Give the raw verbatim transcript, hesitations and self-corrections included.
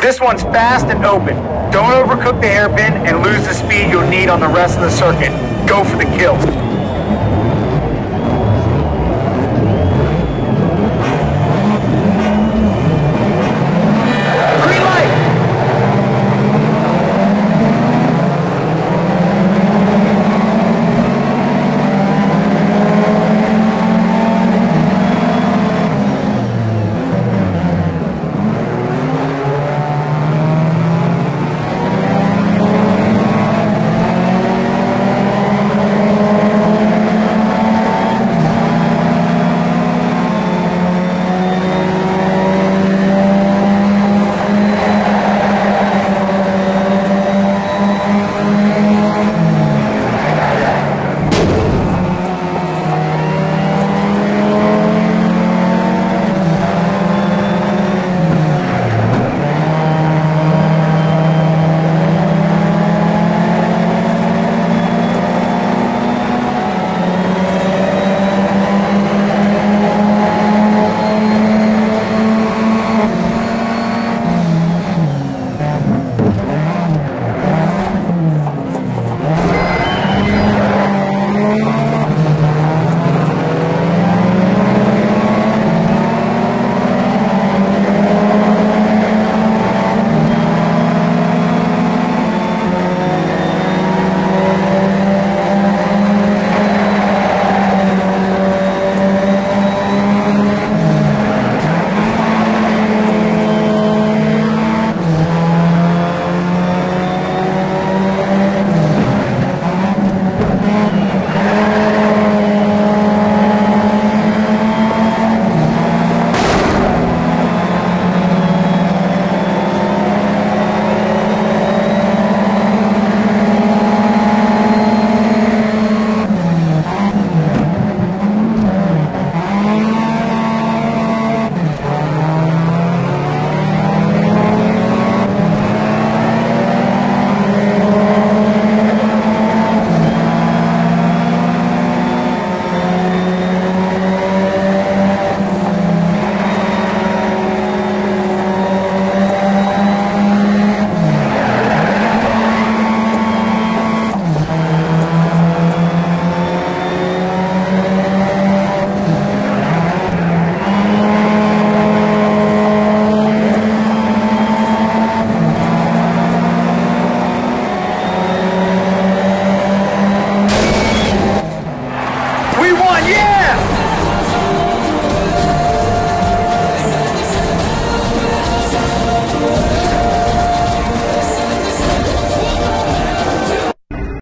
This one's fast and open. Don't overcook the hairpin and lose the speed you'll need on the rest of the circuit. Go for the kill.